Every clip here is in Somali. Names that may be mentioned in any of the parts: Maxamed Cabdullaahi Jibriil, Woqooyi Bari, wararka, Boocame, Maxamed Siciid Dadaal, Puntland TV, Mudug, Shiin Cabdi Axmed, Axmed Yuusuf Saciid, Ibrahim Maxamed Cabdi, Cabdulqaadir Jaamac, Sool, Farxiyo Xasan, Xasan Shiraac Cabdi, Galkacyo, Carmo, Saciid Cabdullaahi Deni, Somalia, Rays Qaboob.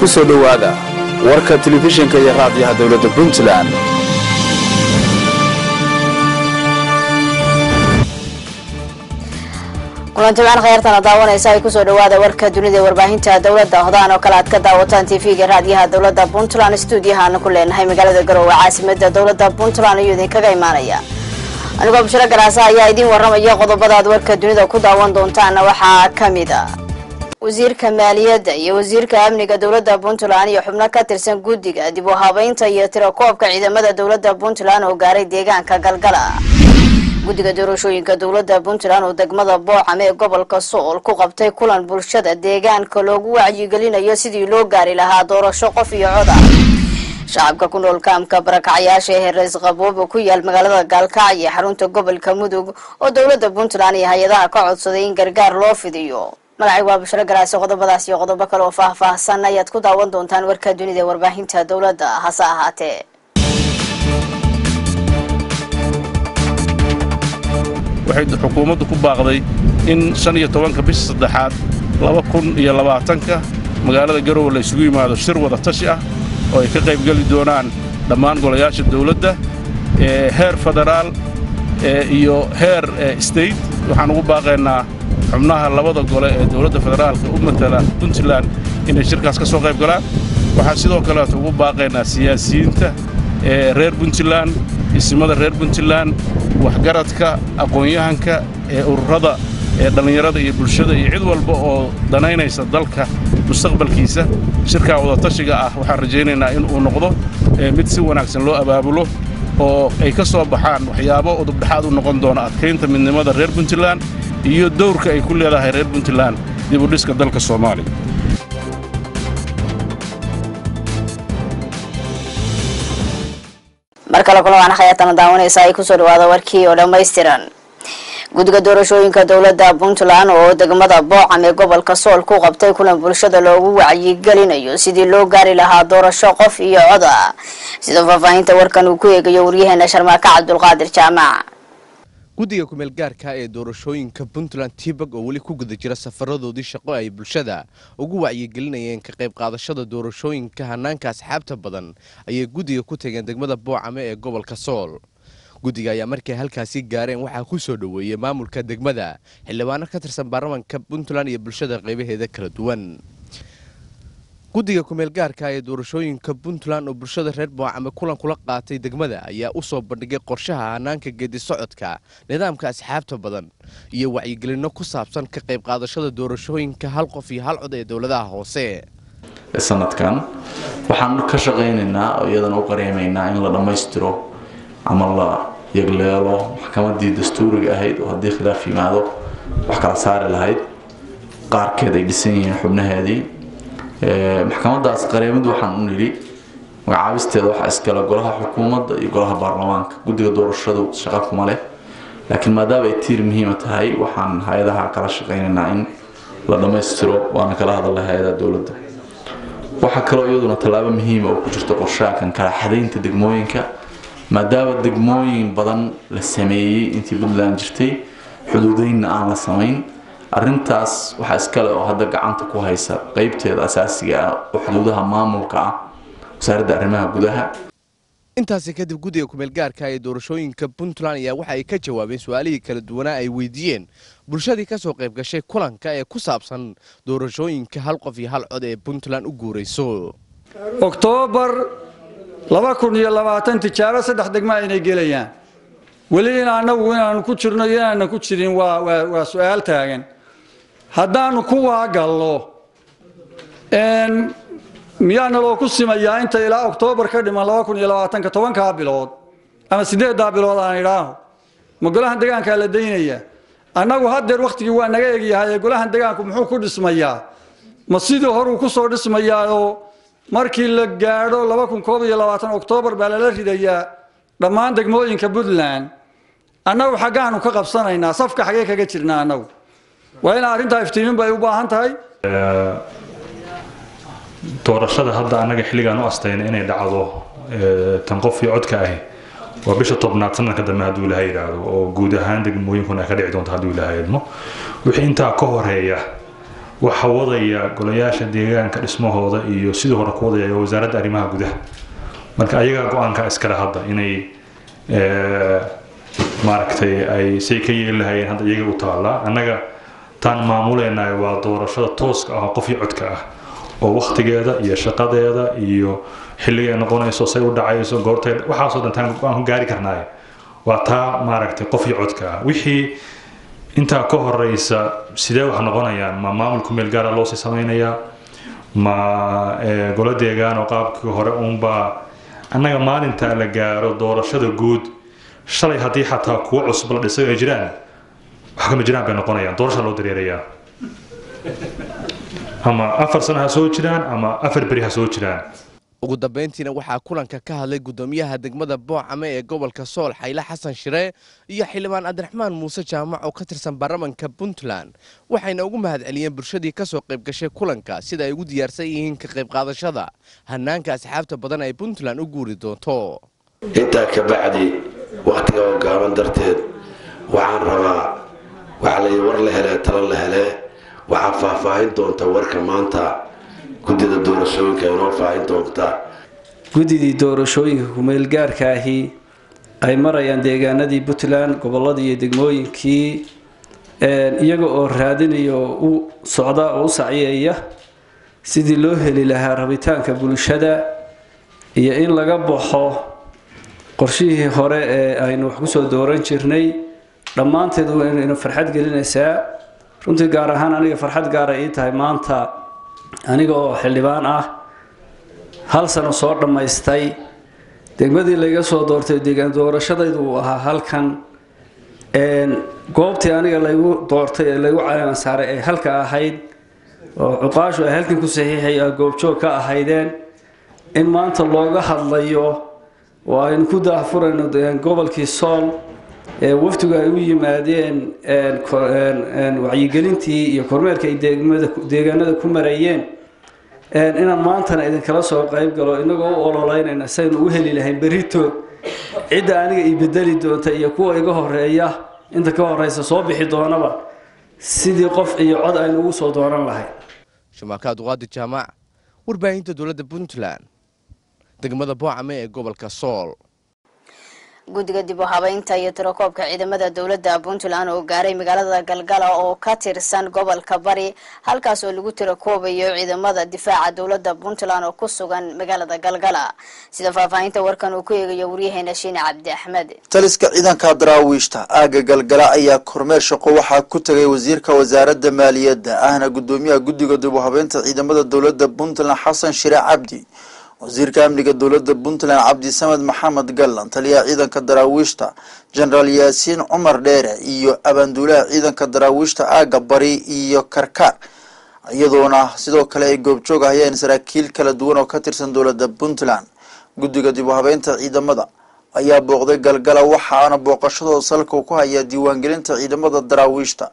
كسلو هذا ورقة تلفزيون كي يغادي هذا دولة بنتلان ونتبعنا غير تنظاونا يساوي كسلو هذا ورقة دولة ورباهين تا دولة هذا وكالات كدا وطن تي في غادي هذا دولة بنتلان استوديوها نقولين هاي مقالة الجروة عاصمة دولة بنتلان يودين كجيمانية أنا قبل شرق رأسها يدين ورمي يقضوا بدأت ورقة دولة كدا وندون تانا وحا كميدا وزيرka maaliyadda iyo wasiirka amniga dawladda Puntland iyo xubno ka tirsan guddiga dib u habaynta iyo tirakoobka ciidamada dawladda Puntland oo gaaray deegaanka Galkacyo guddiga doorashooyinka dawladda Puntland oo degmada Boocame ee gobolka Sool ku qabtay kulan bulshada deegaanka loogu wacyigelinayo sidii loo gaari lahaa doorasho qof iyo codad shacabka ku nool kaamka barakacayaasha ee Rees Qaboob ku yaal magaalada Galkacyo xarunta gobolka Mudug oo dawladda Puntland iyo hay'adaha ka codsaday in gargaar loo fidiyo ملاعي وابشر الجراسي قضبضاسي قضبك الوفاة فحسنا يتكدا وندون تنور كدوني ذي ورباهين تدولة دا حساهاته. وحيد الحكومة تكوب عقدي إن سنة طوان كبيس صدحات لواكن يلا بعتنك مقالة الجرو اللي يسوي مع الشروط التشيئة ويكقي بقلي دونان لما نقول ياش الدولة دا هير فدرال يو هير ستيت وحنقوب عقدنا xubnaha labada gole ee dawladda federaalka u matala Puntland in shirkaas ka soo qayb galaan waxa sidoo kale ugu baaqaynaa siyaasiyiinta ee reer Puntland ismada reer Puntland waxgaradka aqoon-yahanka ee ururada ee dhalinyarada iyo bulshada iyo cid walba oo danaynaysa dalka mustaqbalkiisa shirka wada tashiga ah waxa rajaynaynaa in uu noqdo mid si wanaagsan loo abaabulo oo ay ka soo baxaan waxyaabo udub dhaxaad u noqon doona adkeynta midnimada reer Puntland iyo doorka ay ku leedahay reer Puntland dib u dhiska dalka Soomaaliya marka la kulan hay'atan daawanaysa ay ku soo dhawaada warkii oo dhameystiran guddiga doorashooyinka dawladda Puntland oo degmada Boocame gobolka Sool ku qabtay kulan bulshada loogu wacyigelinayo sidii loo gaari lahaa doorasho qof iyo cod ah sidoo faafahinta warkan uu ku eegayo wariyaha Sharmaaka Cabdulqaadir Jaamac guddiga ku meel gaarka ee doorashooyinka Puntland TV oo wali ku guda jira safaradooda shaqo ay bulshada ugu wacyigelinayeen ka qayb qaadashada doorashooyinka hanaanka asxaabta badan ayay guddiga ku tageen degmada Boocame ee gobolka Sool guddiga ayaa markii halkaasi gaareen waxa ku soo dhaweeyay maamulka degmada xildhibaano ka tirsan baarlamaanka Puntland iyo bulshada qaybaheeda kala duwan guddiga ku meel gaarka ee doorashooyinka Puntland oo bulshada reer Boocame kulan kula qaatay degmada ayaa u soo bandhigay qorshaha hanaanka geedi socodka nidaamka asxaabta badan iyo wacyigelino ku saabsan ka qayb qaadashada doorashooyinka hal qof iyo hal cod ee dawladaha hoose sanadkan waxaan ka shaqaynaynaa iyadana u qareemaynaa in la dhameystiro amal la yagleelo maxkamadii dastuuriga ahayd oo haddii khilaaf yimaado wax kala saari lahayd qaarkeed ay dhisan yihiin xubnahaadii maxkamadaas qareemadu waxaan u nili magacaabisteeda waxa iskala golaha xukuumadda iyo golaha baarlamaanka guddiga doorashadu shaqo kuma leh laakiin maadaama ay tiir muhiim tahay waxaan hay'adaha kala shaqaynaynaa in la dhameystiro waana kala hadalnaa hay'adaha dawladda waxa kale iyaduna talaabo muhiim ah oo ku jirta qorshaha kala xadaynta degmooyinka maadaama degmooyin badan la sameeyay intii Puntland jirtay xuduudeynna aan la samayn arrintaas waxa iskala oo hadda gacanta ku haysa qaybteeda asaasiga ah oo xuduudaha maamulka ah wasaaradda arrimaha gudaha intaas kadib guddiga ku meel gaarka ee doorashooyinka Puntland ayaa waxa ay ka jawaabeen su'aalaha kala duwan ay weydiiyeen bulshadii ka soo qayb gashay kulanka ee ku saabsan doorashooyinka hal qof iyo hal cod ee Puntland u guureyso Oktoobar 2022 tijaabo saddex degmo inay gelayaan ولينا أنا نكشرنا يا نكشرين وسؤال تاعين هذا نكوى قالوا إن ميانا لو كسم يا أنت إلى أكتوبر كده ما لو كن إلى عتنك توان كابيلود أنا سيدي دابيلود أنا إلاه مقولها هندقان كالدينية أنا وهذا الوقت جوا نجاي هاي يقولها هندقان كمحو كل سمية مسجده هرو كسر سمية أو مركي الجارو لو كن كوبي إلى عتن أكتوبر بالله ديا لما عندك موين كبودلان أنا وحاجان وكقب صنع هنا صفقة حقيقة كتيرنا أنا وين عارين تايفتين بيوبا هنتاي تورشة هذا أنا جحلي أنا أستين أنا دعوة تنقف في عدك أهي وبيش طبنا تصنع كده ما هدول هاي دعوة وجودها عندك موين هنا كده عدون هدول هاي المو وحين تا كهر هي وحوضي قلياش الديران كاسمه هذا يسيده ركوضي وزارة أريمها جده من كأيجا قان كأسكال هذا إني ماركتي أي سيكي اللي هاي هذا يجي وطالع أنا كان معمولة إنه وادور شذا توسك أو قفي عتكه أو وقت جدا يشقة جدا يو حلي أنا قاني سوسي ودعايس وقرتي وحاصل نتان قانه جاري كناي وطا ماركتي قفي عتكه وحي أنت كهر الرئيس سيداو حنقنا يعني ما معمول كمل جارا لوس سمينا يا ما قلت ديجان وقاب كهر أمبا أنا ما أنت على جارا دور شذا جود شلي هدي حتى كوع صبلا لسه جيران حكم جيران بينقنا يعني دور شلو دريريا أما أفر سنة هسوي جيران أما أفر بري هسوي جيران وجود بنتنا وحنا كلنا كهلا قداميها هدق مدى بوع عمية قبل كسول حيلا حسن شراء يحيلمان عبد الرحمن موسى جامع وكتر سنبرمان كبنتلان وحنا وجمه هذا اليوم برشدي كسو قب كشيء كلنا كسيدا يجود يرسيهن كقب قاضي شذا هنان كأصحاب تبضنا يبنتلان وجوردو تو أنت كبعدي وقت يوم قامن درتد وعن ربع وعلى ورله لا ترى له لا وعفافين دون تورك مانتا gudida doorashooyinka inoo faahin doonta gudidii doorashooyinka kumeel gaarka ahi ay marayaan deegaanadii Puntland gobolladii iyo degmooyinkii iyaga oo raadinayo u socda oo saaciyaya sidii loo heli lahaa rabitaanka bulshada iyo in laga baxo qorshihii hore ee aynu wax ku soo dooran jirnay dhamaanteed waa inuu farxad gelinaysaa runtii gaar ahaan aniga farxad gaar ah ay tahay maanta أنا جو حلبان هل سنو صار لما يستي دقمدي اللي جسوا دورت دقان دورة شديد وهل كان قابتي أنا اللي جو دورت اللي جو على مسار هل كأحد عقاش وهل كنكو صحيح قابتشوا كأحدين إن ما أنت الله جحد ليه وإن كده فرق إنه دقان قبل كيسال وفتو جاوي مادين إن وعيجلنتي يكرمك إذا دقنا دكم ريان إن ما أنت إذا كلاس وقايب قالوا إنه جو أولين إن سين وهلي لهم بريتو إذا أنا يبدلي دون تيقوا يجاه رياه أنت كوار رئيس صابح دهنا بقى سيد قف يقعد على وصو دهنا لهاي شماكاد غاد الجماعة وربعين دولة بنتلان دقمة بوع مية قبل كسول guddiga dib u habaynta iyo tirakoobka ciidamada dawladda Puntland oo gaaray magaalada Galkacyo oo ka tirsan gobolka Bari halkaas oo lagu tirakoobayo ciidamada difaaca dawladda Puntland oo ku sugan magaalada Galkacyo sida faafahinta warkan uu ku eegayo wariyahayna Shiin Cabdi Axmed taliska ciidanka daraawiishta aaga Galkacyo ayaa kormeer shaqo waxa ku tagay wasiirka wasaaradda maaliyadda ahna gudoomiyaha guddiga dib u habaynta ciidamada dawladda Puntland Xasan Shiraac Cabdi وزير كاملة الدولة بنتلان عبد السمد محمد قلن تليا عيدا كدراويشتا جنرال ياسين عمر ديرة إيو أبان دولا عيدا كدراويشتا آقا بري إيو كركار يدونا سيدو كلا إيقوب جوغا هيا نسراكيل كلا دونا وكاترسان دولة بنتلان قدو قدو بوهبين تا عيدا مدا أيا بوغدي قلقلا وحانا بوغشتو سالكو كوها يا ديوان قلن تا عيدا مدا دراويشتا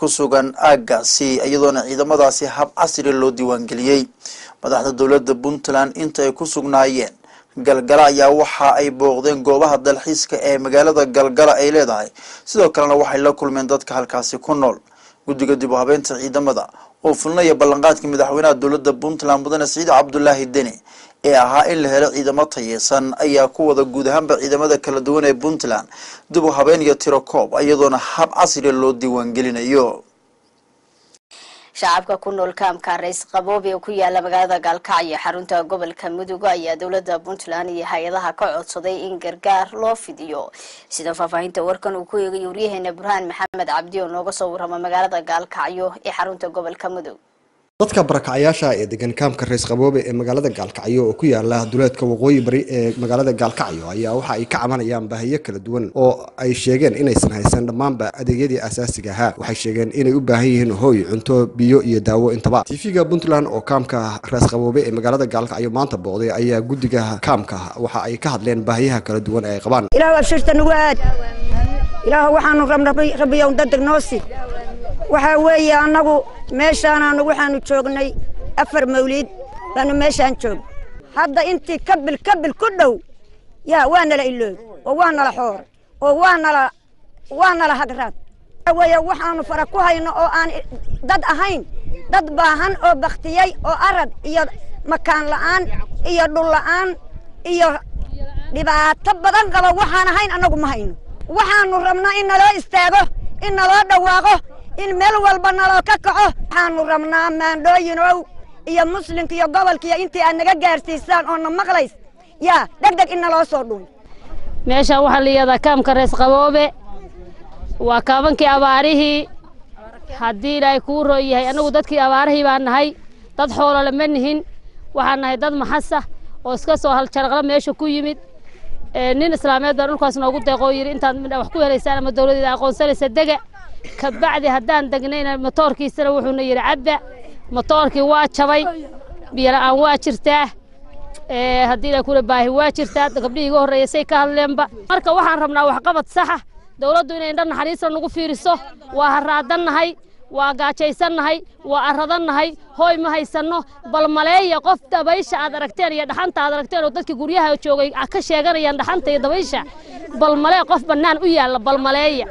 كسوغان آقا سي أيضونا عيدا مدا سي حاب عصير اللو ديوان قليي madaxda dawladda Puntland inta ay ku sugnaayeen Galkacyo ayaa waxa ay booqdeen goobaha dalxiiska ee magaalada Galkacyo ay leedahay sidoo kalena waxay la kulmeen dadka halkaasi ku nool guddiga dib u habeynta ciidamada oo fulnay ballanqaadka madaxweynaha dawladda Puntland Mudane Saciid Cabdullaahi Deni ee ahaa in la helo ciidamo taysan ayaa ku wada guud ahaanba ciidamada kala duwan ee Puntland dib u habeen iyo tirakoob iyadoona hab casri loo diiwaan gelinayo shacabka ku nool kaamka rays qaboob ee ku yaala magaalada Galkacyo xarunta gobolka Mudug ayaa dawladda Puntland iyo hay'adaha ka codsaday in gargaar loo fidiyo sida faafahinta warkan uu ku eegayo wariyahayna Ibrahim Maxamed Cabdi oo nooga soo warramay magaalada Galkacyo ee xarunta gobolka Mudug dadka barakacayaasha ee degan kaamka rays qaboob ee magaalada Galkacyo oo ku yaala duleedka Woqooyi Bari ee magaalada Galkacyo ayaa waxa ay ka camanayaan baahiyo kala duwan oo ay sheegeen inaysan haysan dhamaanba adeegyadii asaasiga ah waxay sheegeen inay u baahan yihiin hooy cunto biyo iyo daawo intaba TV-ga Puntland oo kaamka rays qaboob ee magaalada Galkacyo maanta booqday ayaa guddiga kaamka waxa ay ka hadleen baahiyaha kala duwan ee ay qabaan ilaahay shirtan waad ilaahay waxaanu rabnay rabiyo dadka noosi waxa weeye anagu meeshaan anagu waxaanu joognay afar mawlid baanu meeshaan joog hadda intii kabil ku dhow yaa waana la iloob oo waana la xoor oo waana la hadraad weeye waxaanu fara ku hayno oo aan dad ahayn dad baahan oo baqtiyay oo arad iyo makaan la'aan iyo dhul la'aan iyo dhibaato badan qaba waxaan ahayn anagu ma hayno waxaan rabnaa in nala istaago in nala dhawaaqo in meel walba nala ka kaco waxaan rabnaa maandooyin iyo muslimka iyo gobolka intii aan naga gaarsiisaan oo na maqlays ya dagdag in nala soo dhun meesha waxa leeyahay kaamka rees qaboobe waa kaabankii abaarihi haddii ay ku rooyahay anagu dadkii abaarihi baan nahay dad xoolo la manhin waxaan nahay dad maxasa oo iska soo hal jarqal meesha ku yimid nin islaameed baan halkaas noogu deeqo yiri intaad midna wax ku helaysaan ama dawladda aqoonsanaysa dega ka bacdi haddaan dagnayn motorkiisana wuxuu na yiri cabba motorkii waa jabay biyo aan waa jirtaa haddii la kula baahi waa jirtaa gabdhii igu horeeyay ka hadleenba marka waxaan rabnaa wax qabad saxa dawladdu inay dhan xariisna nagu fiiriso waa haraadannahay waa gaajaysannahay waa aradannahay hooy ma haysanno bal maleeyo qof dabaysha aad aragteen iyo dhaxanta aad aragteen oo dadkii guryaha joogay ka sheeganayaan dhaxanta iyo dabaysha bal maleeyo qof banaan u yaala bal maleeyo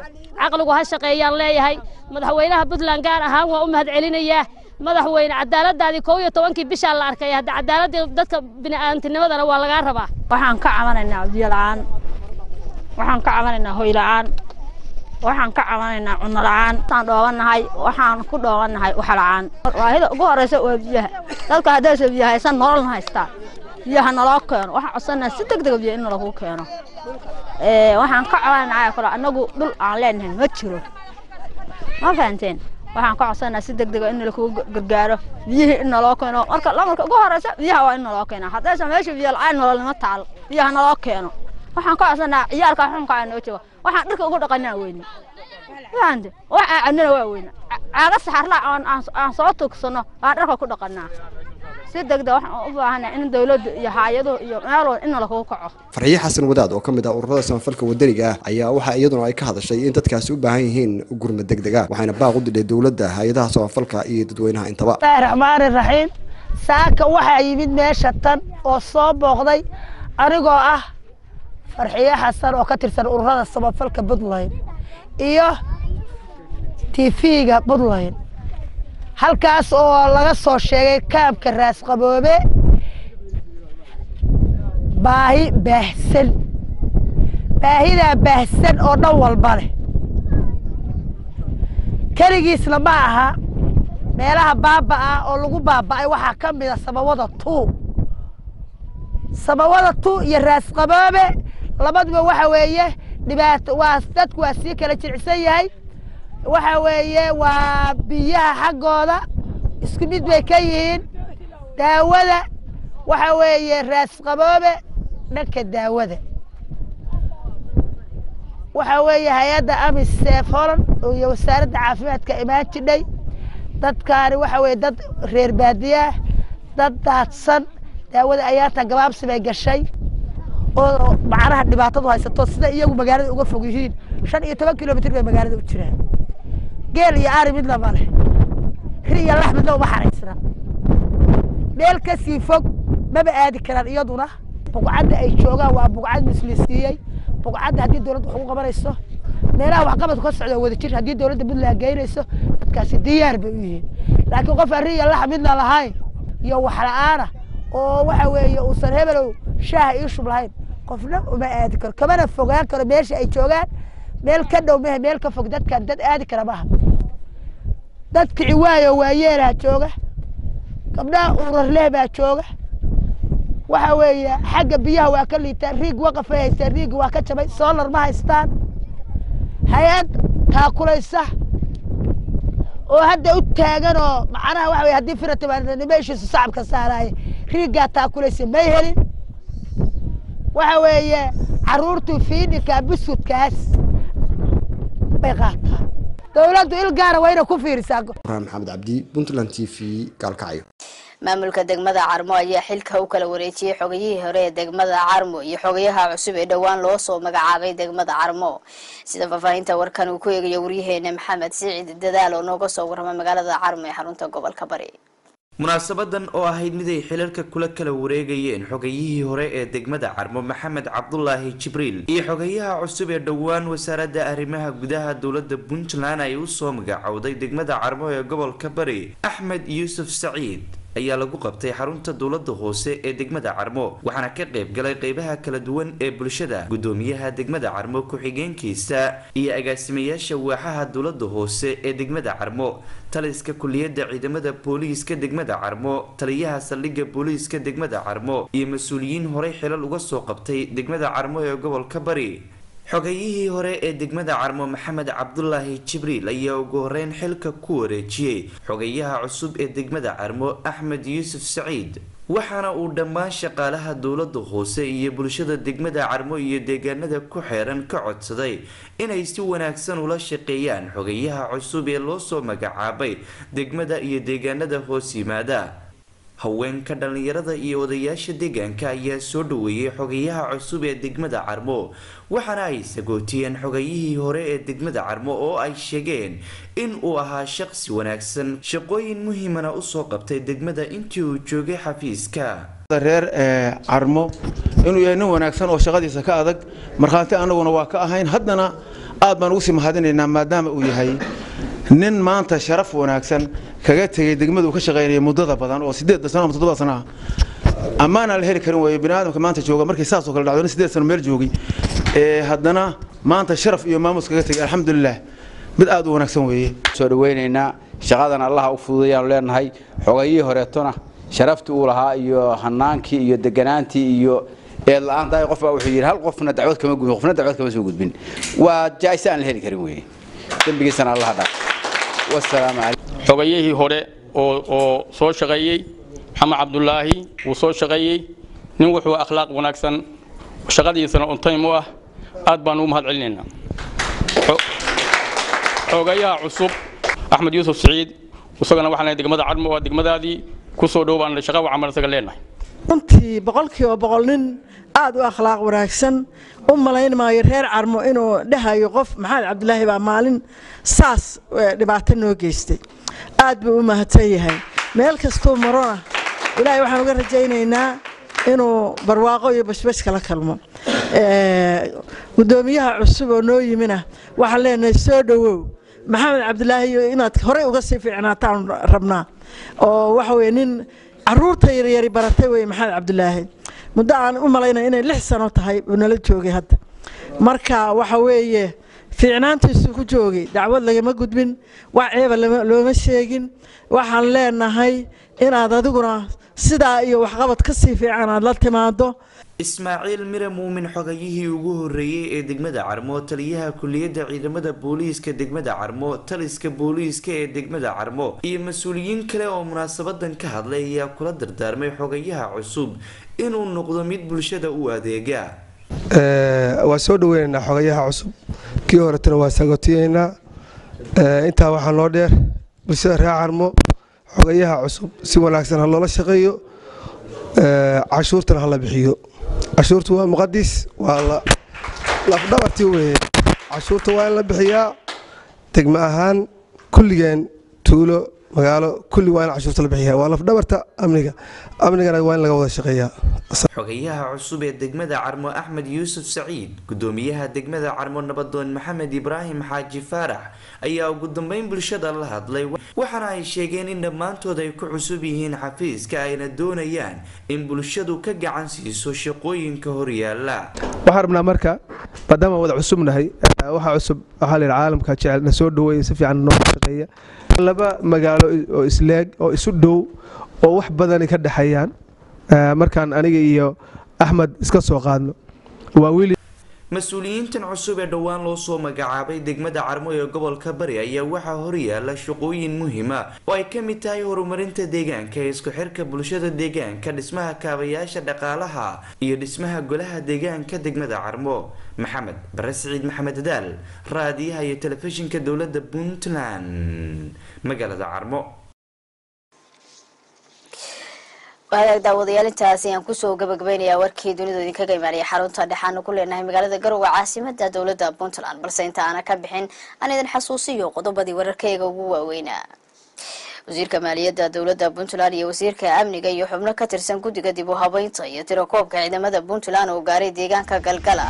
aqligu ha shaqeeyaan leeyahay madaxweynaha Puntland gaar ahaan waa u mahad celinayaa madaxweyne cadaaladaadi 12 bisha la arkay hadda cadaalada dadka bini'aadamnimadana waa laga rabaa waxaan ka cabanaynaa dilaan waxaan ka cabanaynaa hoylaan waxaan ka cabanaynaa cunlaan taan dhoobanahay waxaan ku dhoobanahay waxlaan waahida ugu horeysa oo biyaha dadka hadda soo biyaha aysan nolol haystaan biyaha nolol keen waxa codsanaa si degdeg biyo in lagu keeno waxaan ka cabanaynaa kala anagu dhul aan leenahay ma jiro ma fahanteen waxaan ka codsanaa si degdeg ah in la ku gargaaro biyaha in loo keeno marka lamarka ugu horeysa biyaha waa in loo keeno haddii sameeyo biyo la'aan nolol ma taal biyaha loo keeno waxaan ka codsanaa ciyaalka xunka aan oo jooga waxaan dharka ugu dhaqanaa weyn waande waxa annana waa weyn aaga saxarla aan soo tugsano aan dharka ku dhaqanaa si degdeg ah waxaan u baahanahay in dawladdu iyo hay'adaha iyo meelo in la ku kaco farxiyo xasan wadaad oo kamid ah ururada samafalka wadaniga ah ayaa waxa iyaduna ay ka hadashay in dadkaasi u baahan yihiin gurmad degdeg ah waxayna baaq u dhigay dawladda hay'adaha samafalka iyo dadweynaha intaba rahmaan rahiim saaka waxa yimid meesha tan oo soo booqday arigoo ah farxiyo xasan oo ka tirsan ururada samafalka Puntland iyo TV-ga Puntland halkaas oo laga soo sheegay kaabka raas qaboobe baahi baahsan baahida baahsan oo dhan walba leh keligiisna ma aha meelaha baaba'ah oo lagu baaba'ay waxaa ka mid ah sababada tu iyo raas qaboobe labaduba waxa weeye dhibaato waa dadku waa sii kala jircisan yahay waxa weeye waa biyaha xagooda isku mid way ka yihiin daawada waxa weeye raas qaboobe dhanka daawada waxa weeye hay'adda amiseef horan iyo wasaaradda caafimaadka imaan jidhay dadkaani waxa weeye dad reer baadiya dad daadsan daawada ayaata gabaabsi bay gashay oo macnaha dhibaatadu haysato sida iyagu magaalada uga fog yihiin 15 kilomitir bay magaalada u jiraan قال يا عارف إلا ماله هي الله بدو بحر يسرى ملك سيفوق ما بقادي كلام يدونه بقعد أي شوقة وبقعد مسلسية بقعد هدي دولة حقوق بريسه نرى وعقبة قص على وديشير هدي دولة بدلها جيرسه كاسي ديار بيجي لكن قفر هي الله بدنا لهاي يو حرارة أو وحوي وصار هبلو شاه يشرب لهاي قفنا وبقادي كمان فوقها كلام إيش أي شوقة ملك ده ومه ملك فوق ده كان ده قاعد كربها ده كعواية وعيالها توجه قبلها ورجلها بتوجه وحوي حاجة بيها وأكل يتريق وقف يتريق وأكتب يصلي ربها يستان هيد تأكل الصح وهدي أتاجنه معناها وحوي هدي فرت من ماشي الصعب كسرها ريقة تأكل السماهري وحوي عرورته فين كابس وكاس dawladdu il gaar ah wayna ku fiirsaa wararka Maxamed Abdi Puntland TV Galkacyo maamulka degmada Carmo ayaa xilka u kala wareejiyay xogayihii hore ee degmada Carmo iyo xogayaha cusub ee dhawaan loo soo magacaabay degmada Carmo sida fafaahinta warkan uu ku eegayo wariyaheena Maxamed Siciid Dadaal oo nooga soo warramay magaalada Carmo ee xarunta gobolka Bari مناسبة أوهيد مدي حلالك كلك لوريجيين حقيقي هراء دجمدة عرمو محمد عبد الله جبريل حقيقيها عصب الدوان وسرد أرمها جدها دولة بنتلان يوصوم جعودي دجمدة عرمو يقبل كبري أحمد يوسف سعيد ayaa lagu qabtay xarunta dawladda hoose ee degmada Carmo waxana ka qayb galay qaybaha kala duwan ee bulshada gudoomiyaha degmada Carmo ku xigeenkiisa iyo agaasimayaasha waaxaha dawladda hoose ee degmada Carmo taliska kulliyada ciidamada booliiska degmada Carmo taliyaha saldhigga booliiska degmada Carmo iyo mas'uuliyiin hore xilal uga soo qabtay degmada Carmo ee gobolka Bari xogeeyihii hore ee degmada Carmo Maxamed Cabdullaahi Jibriil ayaa ugu horeen xilka ku wareejiyay xogeeyaha cusub ee degmada Carmo Axmed Yuusuf Saciid waxana uu dhammaan shaqaalaha dawladda hoose iyo bulshada degmada Carmo iyo deegaanada ku xeeran ka codsaday inay si wanaagsan ula shaqeeyaan xogeeyaha cusub ee loo soo magacaabay degmada iyo deegaanada hoos yimaada haweenka dhalinyarada iyo odayaasha deegaanka ayaa soo dhaweeyay xogeeyaha cusub ee degmada Carmo waxana ay sagootiyeen xogeeyihii hore ee degmada Carmo oo ay sheegeen in uu ahaa shaqsi wanaagsan shaqooyin muhiimana u soo qabtay degmada intii uu joogay xafiiska reer Carmo inuu yahay nin wanaagsan oo shaqadiisa ka adag markhaati anaguna waa ka ahayn haddana aad baan ugu sii mahadinaynaa maadaama uu yahay nin maanta sharaf wanaagsan kaga tagay degmadu ka shaqeynay muddo badan oo 8 sano ama 7 sano amaan la heli karin way binaadamka maanta jooga markii saas oo kala dhacdo 8 sano meel joogay haddana maanta sharaf iyo maamus kaga tagay alxamdulillah mid aad u wanaagsan weeye soo dhaweynayna shaqadan Allah u fududeeyaan leenahay xogeeyihii horeetona sharafta uu lahaa iyo hannaankii iyo deganaantii iyo laanta ay qof baa wuxuu yiri hal qofna dacwad kama gudbin qofna dacwad kama soo gudbin waa jaaysan la heli karin weeye dambigiisana Allah dhaaf والسلام عليكم. حقيقي هراء أو صوت شقيقي محمد عبد الله وصوت شقيقي نوح وأخلاق ونكسن شقدي إنسان أنتم واه أتبنوا مهد علينا. حقيقي عصب أحمد يوسف سعيد وصلنا وحنا دقمة عرمو ودقمة هذه كسر دوبان لشقة وعمل سجلنا. أنت بقولك وبقولن أدو أخلاق ونكسن ملايين ما يرهر عرمو إنه ده يقف محمد عبد الله بعمالين ساس لبعتنه جيستي أدب ومهتيه مالك سكون مرة ولا يروح نقول جينا هنا إنه برواقه يبش بس كلا كلمة قدوميها عصب ونوي منه وحلنا يسودو محمد عبد الله إنه هري وقصي في عناتان ربنا وحوينين عروت يري برتوي محمد عبد الله مدعان أملاينا إن لحسنة هاي بنلتوجي هذا مركا وحويه في عنانتي سكوجي دعوة لقي ما قد بين وعيب لو مشيجين وحلنا هاي إن هذا دقنا سداي وحقبت قصي في عنا لا تماده إسماعيل مرمو من حقيه وجوه الرئي دجمدة عرمو تليها كلية دعيمدة بوليس كدجمدة عرمو تليس كبوليس كدجمدة عرمو المسؤولين كلا ومناسبة كهذا هي كل الدردار ما حقيها عصوب إنه النقطة ميت بالشدة واديجا. وسودوينا حقيها عصوب كيورة وسقطينا أنت وحنادر بسرعة عرمو حقيها عصوب سوى لكن الله لا شقيه عشورتنا هلا بحيو. عشورتها مقدس والله لفظتي وين عشورتها اللي بحياة تجمعهن كل جن تولو مقالو كل وين عشورت اللي بحياة والله فدبرت أمريكا وين لقوا الشقية حقيقها عصوبة دجمدة عرمو أحمد يوسف سعيد قدوميها دجمدة عرمو نبضون محمد إبراهيم حاجي فرح أيها قدوم بين بالشدة الله ضلي وحنا الشيجين إن ما أنتوا ذيكوا عصوبيهن حفيز كائن دونيان إن بالشدة كجعان سيسو شقوين كهريالا وحرمنا مركا بدم وضع عصوبنا هي وح عصوب أهل العالم كشعل نسود هو يسفي عن النور الشقية لبا مقالو إسلاج أو يسودو أو وح بدني كده حيان مركان أنا أحمد إسكاس وقادم وويلي مسؤولين تنعصب دوان لوصو مجعبي دجمدة عرمو يقبل كبري أي واحد هرية لشقوين مهمة وأي كم تايور مرنت دجان كيسكو حركة بلشة دجان كان اسمها كابياشة دقالها يد اسمها جلها دجان كدجمدة عرمو محمد برسعيد محمد دال رادي هي تلفزيون كدولة بونتلان مجلة عرمو وهذا داود يالين تاسيان كوسو جب جبيني أوركي دوني دوني كجاي ماري حارون ترى حانو كلنا هم قالوا ذكروا وعاصمة دولة بونتلان برسين تانا كبحين أنا إذا حسوسي يقضوا بدي وركي جوجو وينا وزير كمالية دولة بنتلان وزير كأمن جاي حملة كترسم قد جدبوها بين طيّة ركوب كعدم دا بنتلان وقاري ديجان كجلجلة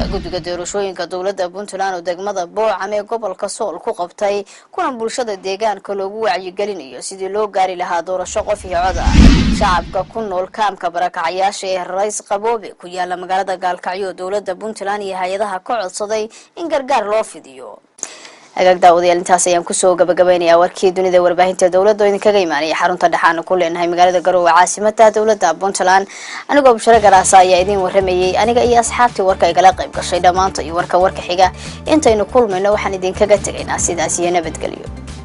قد جدروشين كدولة بنتلان ودقم دا بوع عمي قبل كسول كقبتي كنا بولشة ديجان كلوجو عجلني يسيد لو قاري لها دور الشقة في عذا شعب ككنه الكام كبرك عياشه الرئيس قبوبي كويا لما قال دا غالكايو دولة بنتلان يهيدها كعد صدي إن جرجر رافديو أجل داودي الانتهاء يوم كسوق بجبيني أوركي دون ذي ورباهنت الدولة دون كجيماني حرون تدحان كل إنها مجرد جرو عاصمة الدولة بنتلان أنا جاب شرق رأسي يدين ورمي أنا جاي أصحابتي وركا جلاقي بقشيدة منطقي وركا حاجة أنت إنه كل من لو حندين كجت الناس إذا سينا بتقليو